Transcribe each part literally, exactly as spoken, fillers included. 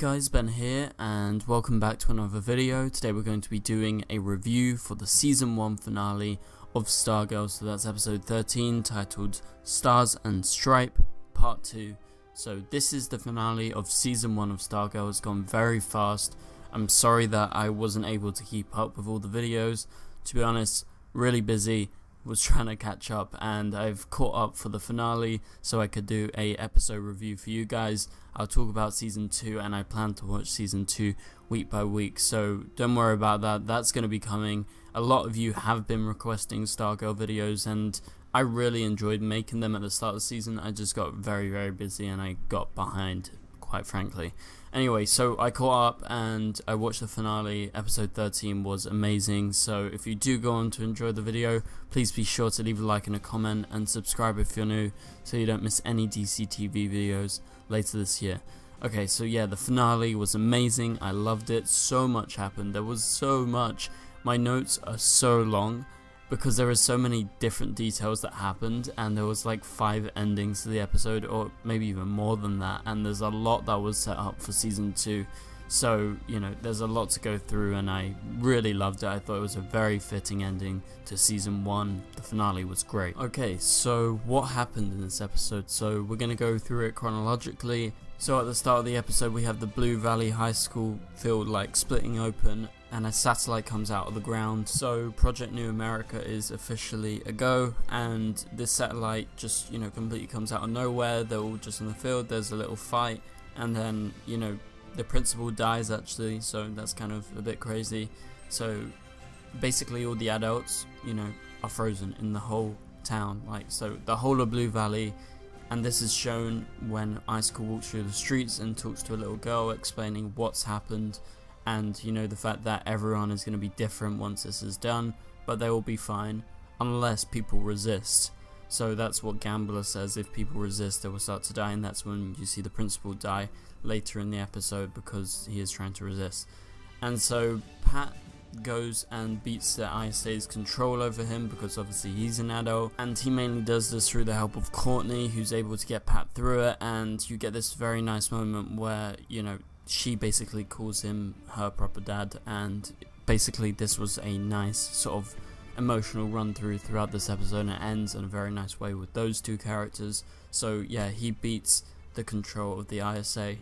Hey guys, Ben here and welcome back to another video. Today we're going to be doing a review for the season one finale of Stargirl, so that's episode thirteen titled Stars and Stripe part two. So this is the finale of season one of Stargirl. It's gone very fast. I'm sorry that I wasn't able to keep up with all the videos. To be honest, really busy, was trying to catch up, and I've caught up for the finale so I could do a episode review for you guys. I'll talk about season two, and I plan to watch season two week by week, so don't worry about that. That's going to be coming. A lot of you have been requesting Stargirl videos and I really enjoyed making them at the start of the season. I just got very very busy and I got behind, quite frankly. Anyway, so I caught up and I watched the finale. Episode thirteen was amazing, so if you do go on to enjoy the video, please be sure to leave a like and a comment and subscribe if you're new so you don't miss any D C T V videos later this year. Okay, so yeah, the finale was amazing. I loved it. So much happened. There was so much. My notes are so long because there are so many different details that happened, and there was like five endings to the episode, or maybe even more than that, and there's a lot that was set up for season two, so you know, there's a lot to go through, and I really loved it. I thought it was a very fitting ending to season one. The finale was great. Okay, so what happened in this episode? So we're gonna go through it chronologically. So at the start of the episode we have the Blue Valley High School field like splitting open and a satellite comes out of the ground. So Project New America is officially a go, and this satellite just, you know, completely comes out of nowhere. They're all just in the field, there's a little fight, and then, you know, the principal dies actually, so that's kind of a bit crazy. So basically all the adults, you know, are frozen in the whole town, like, so the whole of Blue Valley. And this is shown when Icicle walks through the streets and talks to a little girl explaining what's happened, and you know, the fact that everyone is going to be different once this is done, but they will be fine unless people resist. So that's what Gambler says, if people resist they will start to die, and that's when you see the principal die later in the episode because he is trying to resist. And so Pat goes and beats the I S A's control over him because obviously he's an adult, and he mainly does this through the help of Courtney, who's able to get Pat through it. And you get this very nice moment where, you know, she basically calls him her proper dad, and basically this was a nice sort of emotional run through throughout this episode, and it ends in a very nice way with those two characters. So yeah, he beats the control of the I S A.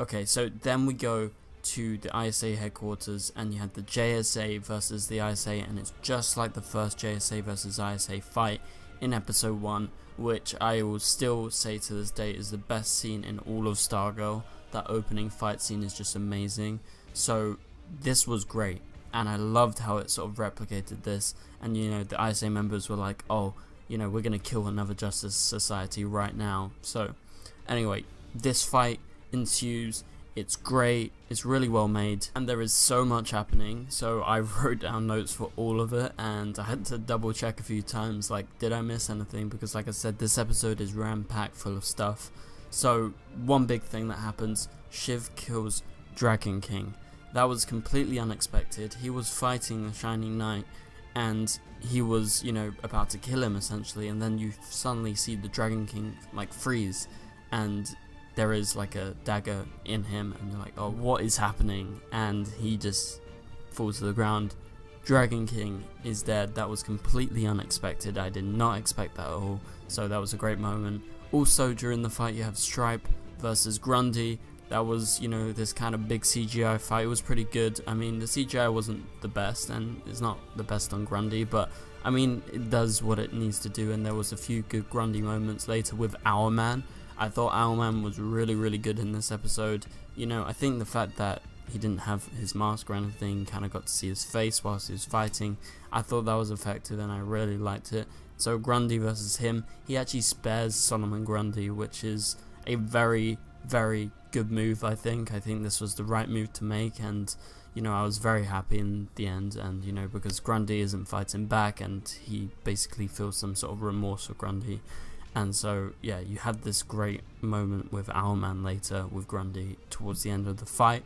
Okay, so then we go to the I S A headquarters, and you had the J S A versus the I S A, and it's just like the first J S A versus I S A fight in episode one, which I will still say to this day is the best scene in all of Stargirl. That opening fight scene is just amazing. So this was great, and I loved how it sort of replicated this, and you know, the I S A members were like, oh, you know, we're gonna kill another Justice Society right now. So anyway, this fight ensues. It's great, it's really well made, and there is so much happening, so I wrote down notes for all of it, and I had to double check a few times, like, did I miss anything, because like I said, this episode is ram-packed full of stuff. So one big thing that happens, Shiv kills Dragon King. That was completely unexpected. He was fighting the Shining Knight, and he was, you know, about to kill him essentially, and then you suddenly see the Dragon King, like, freeze, and there is like a dagger in him, and you're like, oh, what is happening? And he just falls to the ground. Dragon King is dead. That was completely unexpected. I did not expect that at all, so that was a great moment. Also during the fight you have Stripe versus Grundy. That was, you know, this kind of big C G I fight. It was pretty good. I mean, the C G I wasn't the best, and it's not the best on Grundy, but I mean, it does what it needs to do, and there was a few good Grundy moments later with Owlman. I thought Owlman was really really good in this episode. You know, I think the fact that he didn't have his mask or anything, kind of got to see his face whilst he was fighting, I thought that was effective and I really liked it. So Grundy versus him, he actually spares Solomon Grundy, which is a very very good move. I think I think this was the right move to make, and you know, I was very happy in the end, and you know, because Grundy isn't fighting back, and he basically feels some sort of remorse for Grundy. And so yeah, you had this great moment with Owlman later with Grundy towards the end of the fight.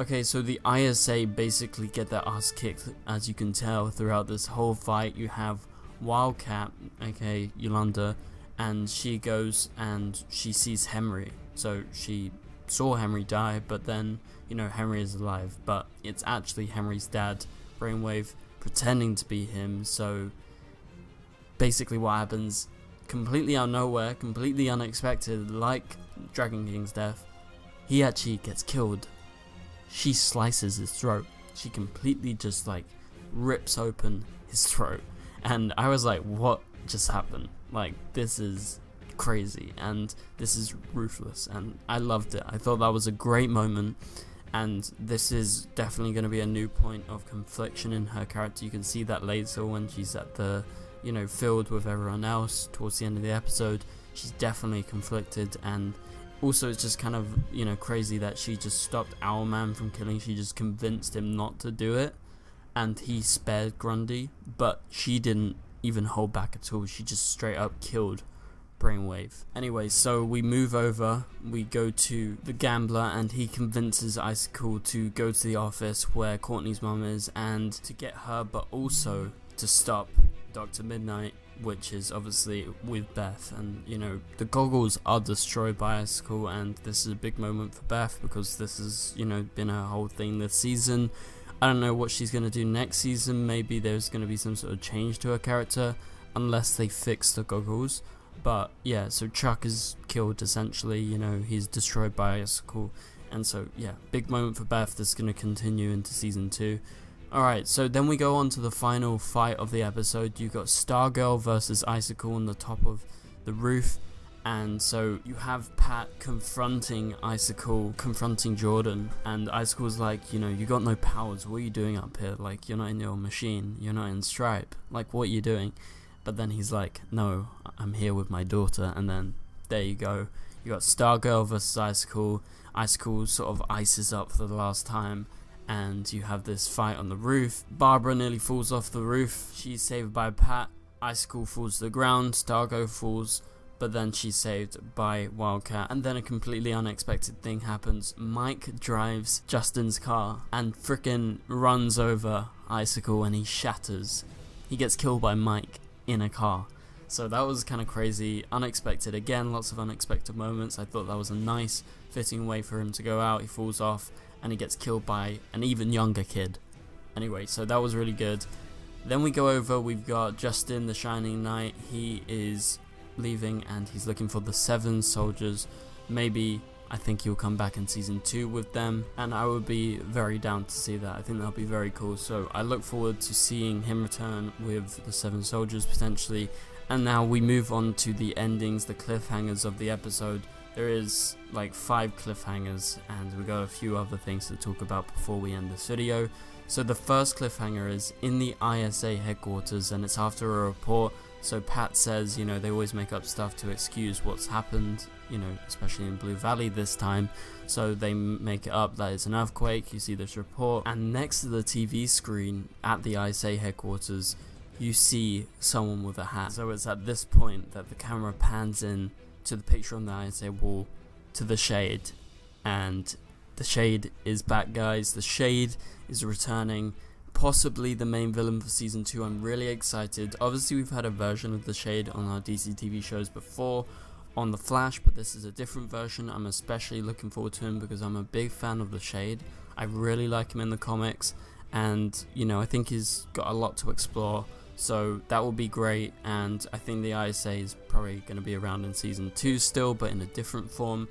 Okay, so the I S A basically get their ass kicked, as you can tell throughout this whole fight. You have Wildcat, aka Yolanda, and she goes and she sees Henry, so she saw Henry die, but then, you know, Henry is alive, but it's actually Henry's dad, Brainwave, pretending to be him. So basically what happens, completely out of nowhere, completely unexpected, like Dragon King's death, he actually gets killed. She slices his throat. She completely just like rips open his throat. And I was like, what just happened? Like, this is crazy, and this is ruthless, and I loved it. I thought that was a great moment, and this is definitely going to be a new point of confliction in her character. You can see that later when she's at the, you know, field with everyone else towards the end of the episode. She's definitely conflicted, and also it's just kind of, you know, crazy that she just stopped Owlman from killing. She just convinced him not to do it, and he spared Grundy, but she didn't even hold back at all. She just straight up killed Brainwave. Anyway, so we move over, we go to the Gambler, and he convinces Icicle to go to the office where Courtney's mum is, and to get her, but also to stop Doctor Midnight, which is obviously with Beth. And, you know, the goggles are destroyed by Icicle, and this is a big moment for Beth, because this has, you know, been her whole thing this season. I don't know what she's going to do next season. Maybe there's going to be some sort of change to her character, unless they fix the goggles. But yeah, so Chuck is killed essentially, you know, he's destroyed by Icicle, and so yeah, big moment for Beth that's going to continue into season two. Alright, so then we go on to the final fight of the episode. You've got Stargirl versus Icicle on the top of the roof, and so you have Pat confronting Icicle, confronting Jordan, and Icicle's like, you know, you got no powers, what are you doing up here? Like, you're not in your machine, you're not in Stripe, like, what are you doing? But then he's like, no, I'm here with my daughter. And then there you go. You got Stargirl versus Icicle. Icicle sort of ices up for the last time, and you have this fight on the roof. Barbara nearly falls off the roof. She's saved by Pat. Icicle falls to the ground. Stargirl falls, but then she's saved by Wildcat. And then a completely unexpected thing happens. Mike drives Justin's car and frickin' runs over Icicle, and he shatters. He gets killed by Mike in a car. So that was kind of crazy, unexpected. Again, lots of unexpected moments. I thought that was a nice fitting way for him to go out. He falls off and he gets killed by an even younger kid. Anyway, so that was really good. Then we go over, we've got Justin the Shining Knight. He is leaving and he's looking for the Seven Soldiers. Maybe, I think he'll come back in season two with them, and I would be very down to see that. I think that'll be very cool, so I look forward to seeing him return with the Seven Soldiers potentially. And now we move on to the endings, the cliffhangers of the episode. There is like five cliffhangers, and we got a few other things to talk about before we end this video. So the first cliffhanger is in the I S A headquarters, and it's after a report. So Pat says, you know, they always make up stuff to excuse what's happened, you know, especially in Blue Valley this time. So they make it up that it's an earthquake. You see this report, and next to the T V screen at the I S A headquarters, you see someone with a hat. So it's at this point that the camera pans in to the picture on the I S A wall, to the Shade, and the Shade is back, guys. The Shade is returning, possibly the main villain for season two. I'm really excited. Obviously we've had a version of the Shade on our D C T V shows before on the Flash, but this is a different version. I'm especially looking forward to him because I'm a big fan of the Shade. I really like him in the comics, and you know, I think he's got a lot to explore, so that will be great. And I think the I S A is probably going to be around in season two still, but in a different form,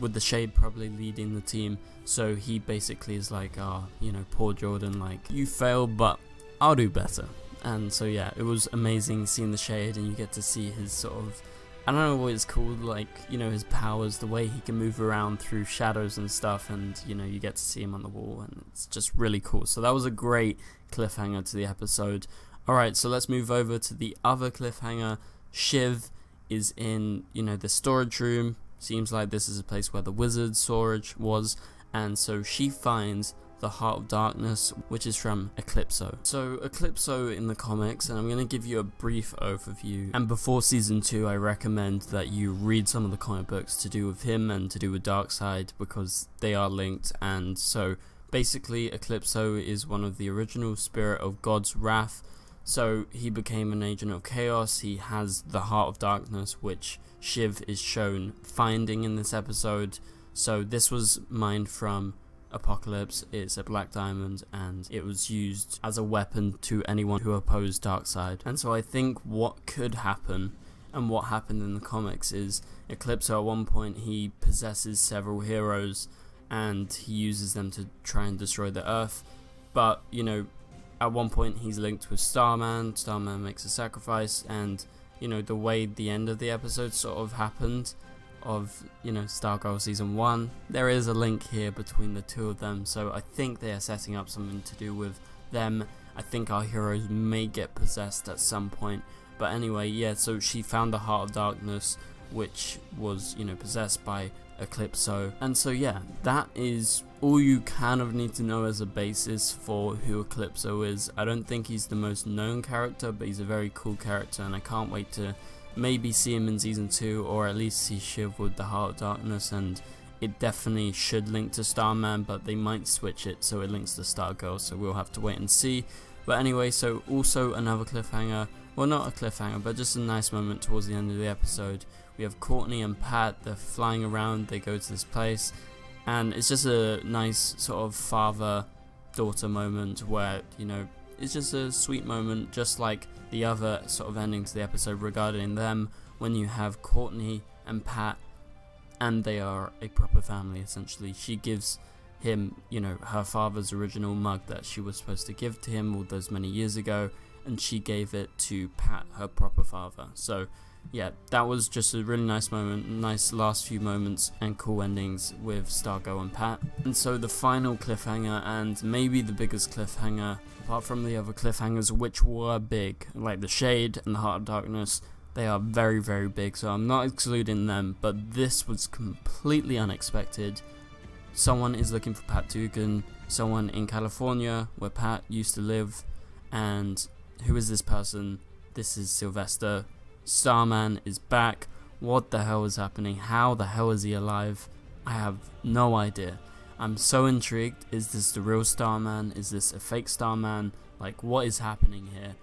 with the Shade probably leading the team. So he basically is like, ah, oh, you know, poor Jordan, like, you failed, but I'll do better. And so yeah, it was amazing seeing the Shade, and you get to see his sort of, I don't know what it's called, like, you know, his powers, the way he can move around through shadows and stuff, and you know, you get to see him on the wall, and it's just really cool. So that was a great cliffhanger to the episode. Alright, so let's move over to the other cliffhanger. Shiv is in, you know, the storage room. Seems like this is a place where the wizard storage was, and so she finds the Heart of Darkness, which is from Eclipso. So Eclipso in the comics, and I'm going to give you a brief overview, and before season two I recommend that you read some of the comic books to do with him and to do with Darkseid, because they are linked. And so basically Eclipso is one of the original spirit of God's wrath, so he became an agent of chaos. He has the Heart of Darkness, which Shiv is shown finding in this episode. So this was mined from Apocalypse. It's a black diamond, and it was used as a weapon to anyone who opposed Darkseid. And so I think what could happen, and what happened in the comics, is Eclipso at one point, he possesses several heroes and he uses them to try and destroy the Earth. But, you know, at one point he's linked with Starman, Starman makes a sacrifice, and, you know, the way the end of the episode sort of happened, of, you know, Stargirl Season one, there is a link here between the two of them, so I think they are setting up something to do with them. I think our heroes may get possessed at some point. But anyway, yeah, so she found the Heart of Darkness, which was, you know, possessed by Eclipso. And so yeah, that is all you kind of need to know as a basis for who Eclipso is. I don't think he's the most known character, but he's a very cool character, and I can't wait to maybe see him in Season two, or at least see Shiv with the Heart of Darkness. And it definitely should link to Starman, but they might switch it so it links to Stargirl, so we'll have to wait and see. But anyway, so also another cliffhanger, well, not a cliffhanger, but just a nice moment towards the end of the episode. We have Courtney and Pat, they're flying around, they go to this place, and it's just a nice sort of father-daughter moment where, you know, it's just a sweet moment, just like the other sort of ending to the episode regarding them, when you have Courtney and Pat, and they are a proper family, essentially. She gives him, you know, her father's original mug that she was supposed to give to him all those many years ago, and she gave it to Pat, her proper father. So yeah, that was just a really nice moment, nice last few moments and cool endings with Stargirl and Pat. And so the final cliffhanger, and maybe the biggest cliffhanger, apart from the other cliffhangers which were big, like the Shade and the Heart of Darkness, they are very, very big, so I'm not excluding them, but this was completely unexpected. Someone is looking for Pat Dugan, someone in California where Pat used to live, and who is this person? This is Sylvester. Starman is back. What the hell is happening? How the hell is he alive? I have no idea. I'm so intrigued. Is this the real Starman? Is this a fake Starman? Like, what is happening here?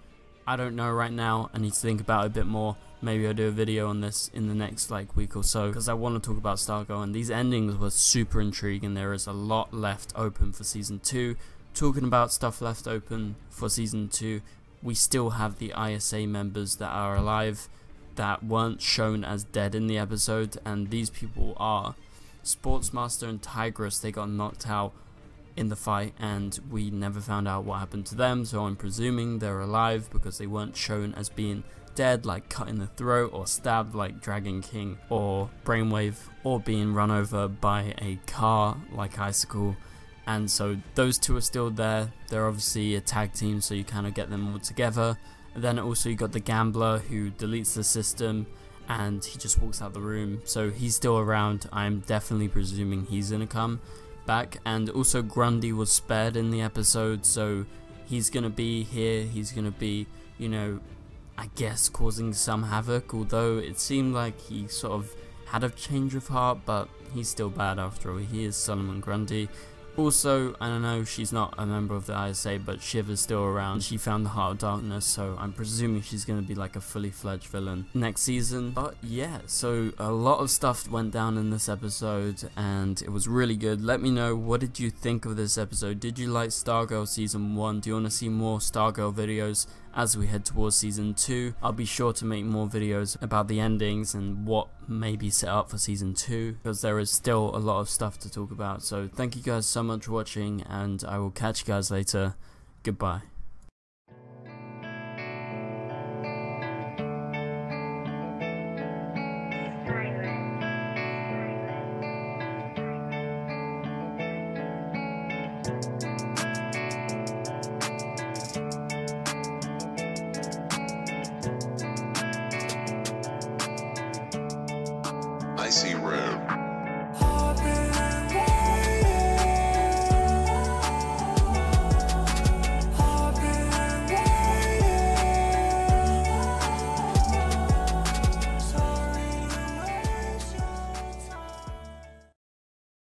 I don't know right now. I need to think about it a bit more. Maybe I'll do a video on this in the next like week or so, because I want to talk about Stargirl, and these endings were super intriguing. There is a lot left open for Season two. Talking about stuff left open for Season two, we still have the I S A members that are alive that weren't shown as dead in the episode, and these people are Sportsmaster and Tigress. They got knocked out in the fight and we never found out what happened to them, so I'm presuming they're alive because they weren't shown as being dead, like cut in the throat or stabbed like Dragon King or Brainwave, or being run over by a car like Icicle. And so those two are still there. They're obviously a tag team, so you kind of get them all together. And then also you got the Gambler, who deletes the system and he just walks out the room, so he's still around. I'm definitely presuming he's gonna come back. And also Grundy was spared in the episode, so he's gonna be here. He's gonna be, you know, I guess causing some havoc, although it seemed like he sort of had a change of heart, but he's still bad after all. He is Solomon Grundy. Also, I don't know, she's not a member of the I S A, but Shiv is still around. She found the Heart of Darkness, so I'm presuming she's going to be like a fully fledged villain next season. But yeah, so a lot of stuff went down in this episode, and it was really good. Let me know, what did you think of this episode? Did you like Stargirl Season one? Do you want to see more Stargirl videos as we head towards Season two? I'll be sure to make more videos about the endings and what may be set up for Season two, because there is still a lot of stuff to talk about. So thank you guys so much for watching, and I will catch you guys later. Goodbye. I see rare.